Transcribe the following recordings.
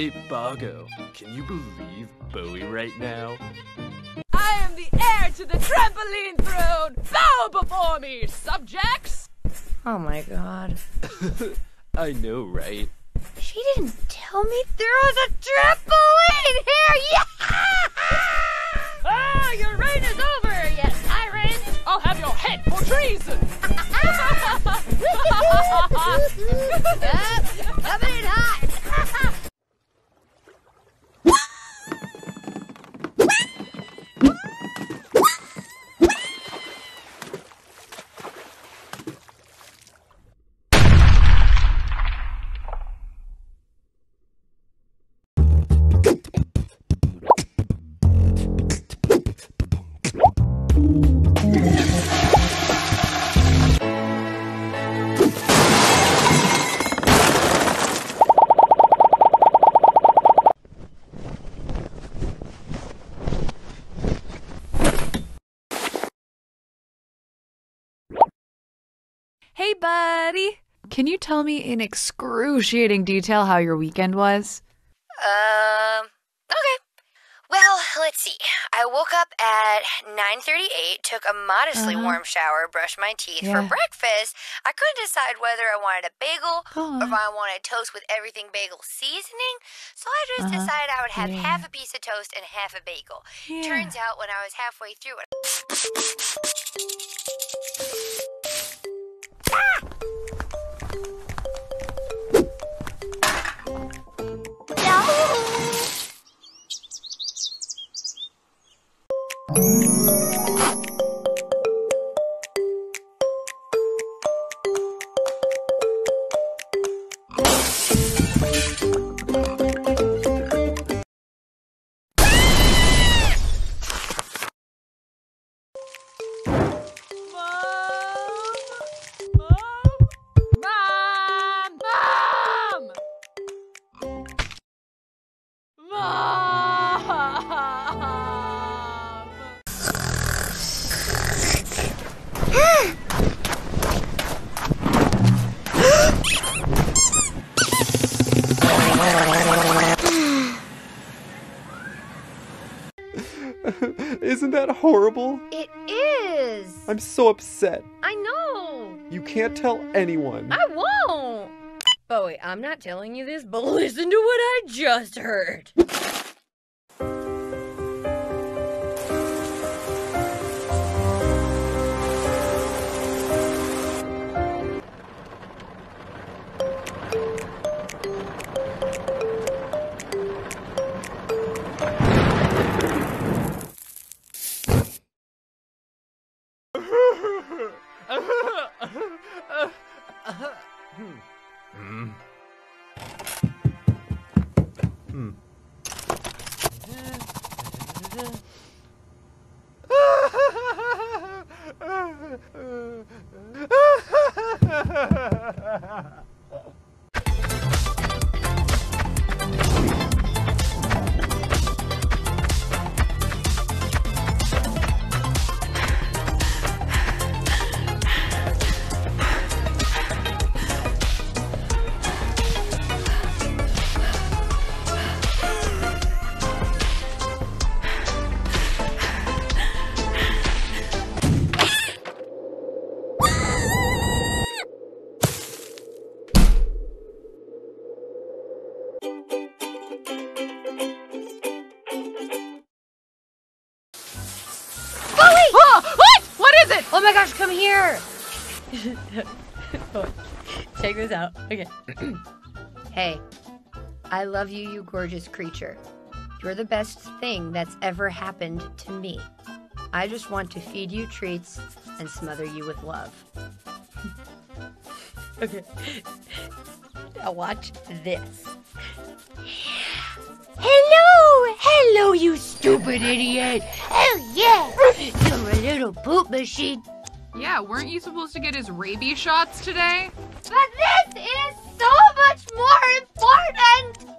Hey, Bargo, can you believe Bowie right now? I am the heir to the trampoline throne! Bow before me, subjects! Oh my god. I know, right? She didn't tell me there was a trampoline here! Yeah! Ah, your reign is over, you tyrant! I'll have your head for treason! Coming in hot! Hey, buddy! Can you tell me in excruciating detail how your weekend was? Okay. Well, let's see. I woke up at 9:38, took a modestly warm shower, brushed my teeth. For breakfast, I couldn't decide whether I wanted a bagel or if I wanted toast with everything bagel seasoning, so I just decided I would have half a piece of toast and half a bagel. Yeah. Turns out when I was halfway through it... Isn't that horrible? It is! I'm so upset. I know! You can't tell anyone. I won't! Bowie, I'm not telling you this, but listen to what I just heard. Oh my gosh, come here! Check this out. Okay. Hey, I love you, you gorgeous creature. You're the best thing that's ever happened to me. I just want to feed you treats and smother you with love. Okay. Now watch this. Hello! Hello, you stupid idiot! Hell yeah! You're a little poop machine. Yeah, weren't you supposed to get his rabies shots today? But this is so much more important!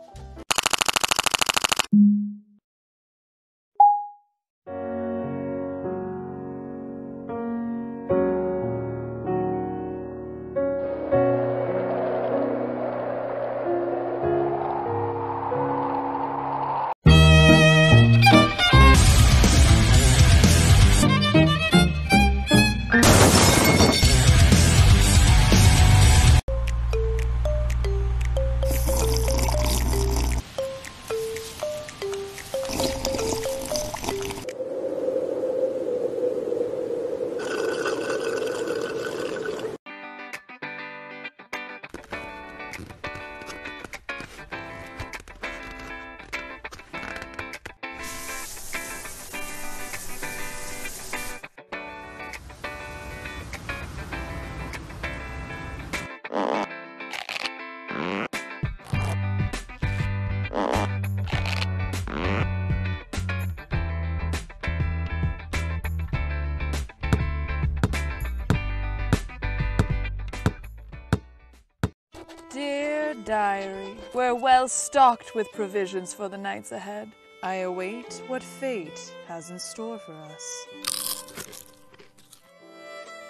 dear diary, we're well stocked with provisions for the nights ahead. I await what fate has in store for us.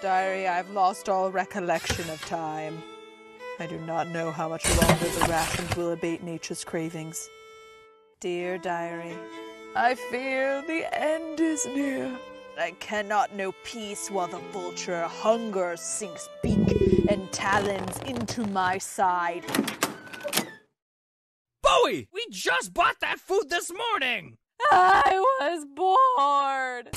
Diary, I've lost all recollection of time. I do not know how much longer the rations will abate nature's cravings. Dear diary, I fear the end is near. I cannot know peace while the vulture hunger sinks beak and talons into my side. Bowie! We just bought that food this morning! I was bored!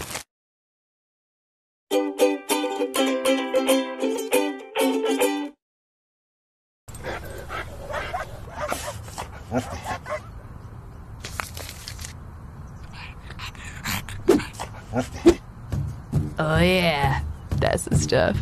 What the heck? What the heck? Oh yeah, that's the stuff.